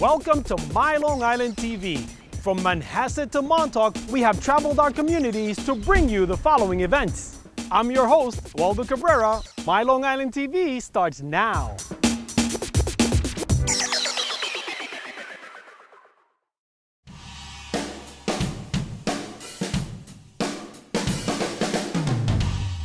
Welcome to My Long Island TV. From Manhasset to Montauk, we have traveled our communities to bring you the following events. I'm your host, Waldo Cabrera. My Long Island TV starts now.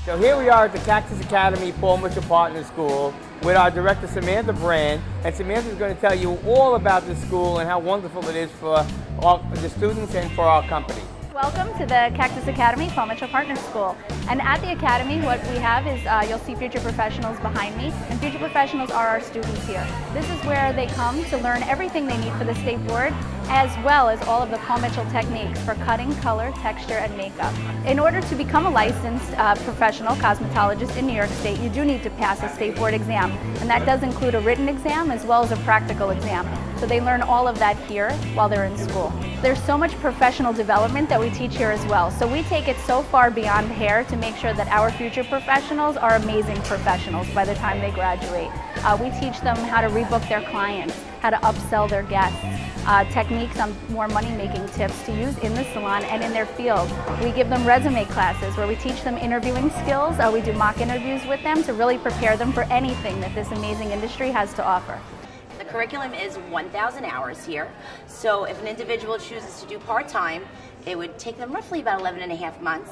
So here we are at the Cactus Academy Paul Mitchell Partner School with our director, Samantha Brand, and Samantha's going to tell you all about this school and how wonderful it is for the students and for our company. Welcome to the Cactus Academy Paul Mitchell Partner School. And at the Academy, what we have is you'll see future professionals behind me, and future professionals are our students here. This is where they come to learn everything they need for the state board, as well as all of the Paul Mitchell techniques for cutting, color, texture, and makeup. In order to become a licensed professional cosmetologist in New York State, you do need to pass a state board exam, and that does include a written exam as well as a practical exam. So they learn all of that here while they're in school. There's so much professional development that we teach here as well. So we take it so far beyond hair to make sure that our future professionals are amazing professionals by the time they graduate. We teach them how to rebook their clients, how to upsell their guests, techniques on more money-making tips to use in the salon and in their field. We give them resume classes where we teach them interviewing skills. We do mock interviews with them to really prepare them for anything that this amazing industry has to offer. The curriculum is 1,000 hours here, so if an individual chooses to do part-time, it would take them roughly about 11 and a half months.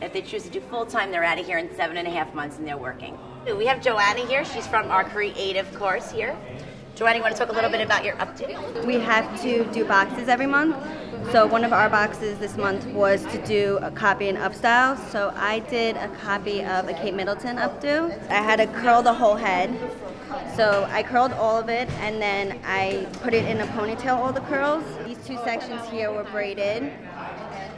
If they choose to do full-time, they're out of here in 7.5 months and they're working. We have Joanna here. She's from our creative course here. Joanna, you want to talk a little bit about your update? We have to do boxes every month. So one of our boxes this month was to do a copy and upstyle. So I did a copy of a Kate Middleton updo. I had to curl the whole head. So I curled all of it, and then I put it in a ponytail, all the curls. These two sections here were braided.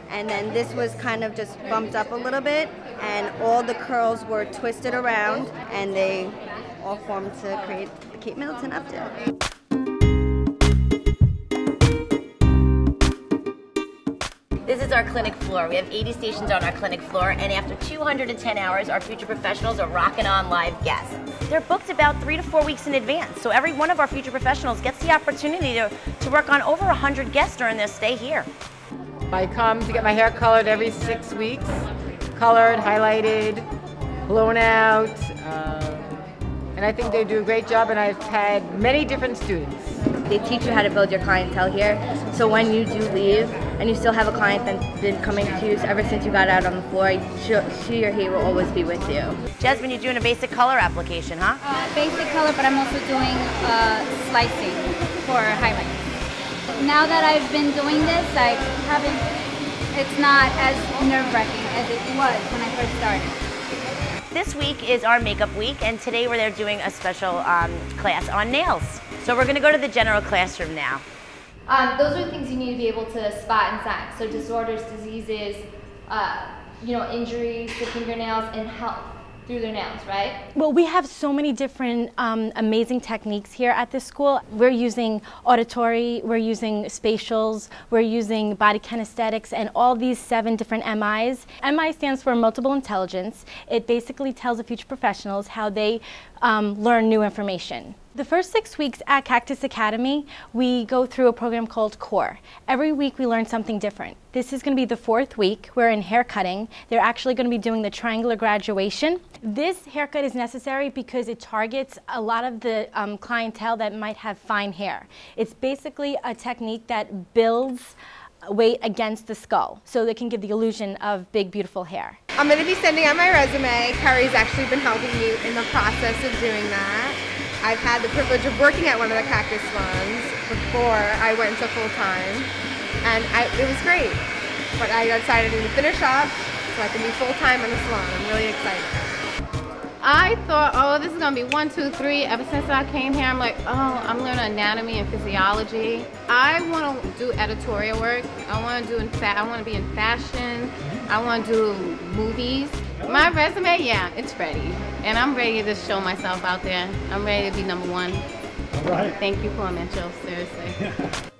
And then this was kind of just bumped up a little bit, and all the curls were twisted around, and they all formed to create the Kate Middleton updo. This is our clinic floor. We have 80 stations on our clinic floor, and after 210 hours, our future professionals are rocking on live guests. They're booked about 3 to 4 weeks in advance, so every one of our future professionals gets the opportunity to work on over 100 guests during their stay here. I come to get my hair colored every 6 weeks, colored, highlighted, blown out, and I think they do a great job, and I've had many different students. They teach you how to build your clientele here, so when you do leave and you still have a client that's been coming to you ever since you got out on the floor, she or he will always be with you. Jasmine, you're doing a basic color application, huh? Basic color, but I'm also doing slicing for highlights. Now that I've been doing this, it's not as nerve-wracking as it was when I first started. This week is our makeup week, and today we're there doing a special class on nails. So we're gonna go to the general classroom now. Those are the things you need to be able to spot and sign. So disorders, diseases, injuries to fingernails, and health through their nails, right? Well, we have so many different amazing techniques here at this school. We're using auditory, we're using spatials, we're using body kinesthetics, and all these 7 different MIs. MI stands for multiple intelligence. It basically tells the future professionals how they learn new information. The first 6 weeks at Cactus Academy, we go through a program called CORE. Every week we learn something different. This is going to be the 4th week. We're in haircutting. They're actually going to be doing the triangular graduation. This haircut is necessary because it targets a lot of the clientele that might have fine hair. It's basically a technique that builds weight against the skull, so they can give the illusion of big, beautiful hair. I'm going to be sending out my resume. Carrie's actually been helping me in the process of doing that. I've had the privilege of working at one of the Cactus salons before I went into full-time, and it was great. But I decided to finish up so I can be full-time in the salon. I'm really excited. I thought, oh, this is going to be 1, 2, 3. Ever since I came here, I'm like, oh, I'm learning anatomy and physiology. I want to do editorial work. I want to be in fashion. I want to do movies. My resume, yeah, it's ready. And I'm ready to show myself out there. I'm ready to be number 1. All right. Thank you, Paul Mitchell, seriously.